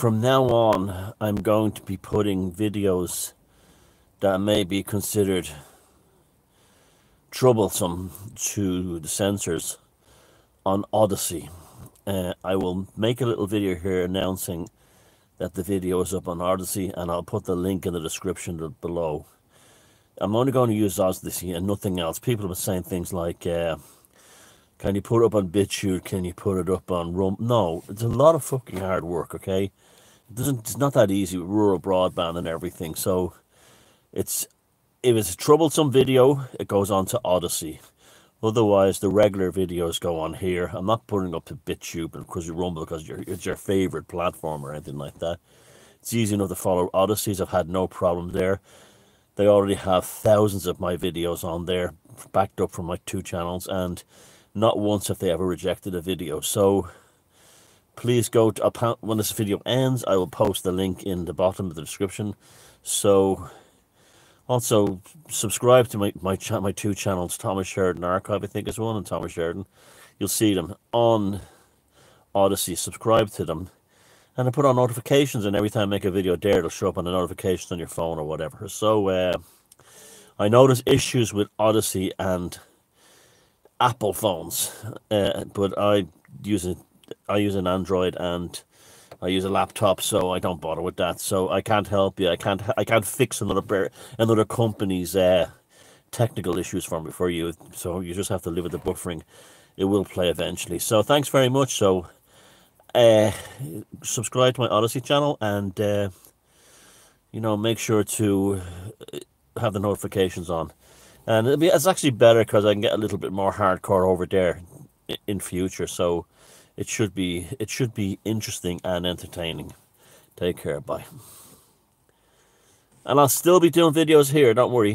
From now on, I'm going to be putting videos that may be considered troublesome to the censors on Odysee. I will make a little video here announcing that the video is up on Odysee, and I'll put the link in the description below. I'm only going to use Odysee and nothing else. People have been saying things like, can you put it up on BitChute? Can you put it up on Rumble? No, it's a lot of fucking hard work, okay? It's not that easy with rural broadband and everything. So if it's a troublesome video, it goes on to Odysee. Otherwise, the regular videos go on here. I'm not putting up to BitChute because you Rumble, because it's your favorite platform or anything like that. It's easy enough to follow Odysees. I've had no problem there. They already have thousands of my videos on there, backed up from my two channels, and not once have they ever rejected a video. So please go to, when this video ends, I will post the link in the bottom of the description. So also, subscribe to my two channels, Thomas Sheridan Archive, I think is one, and Thomas Sheridan. You'll see them on Odysee. Subscribe to them. And I put on notifications, and every time I make a video there, it'll show up on the notifications on your phone or whatever. So, I know there's issues with Odysee and Apple phones, but I use an Android and I use a laptop, so I don't bother with that. So I can't help you. I can't fix another company's technical issues for you. So you just have to live with the buffering. It will play eventually. So thanks very much. So subscribe to my Odysee channel, and you know, make sure to have the notifications on. And it's actually better because I can get a little bit more hardcore over there in future. So it should be interesting and entertaining. Take care, bye. And I'll still be doing videos here, don't worry.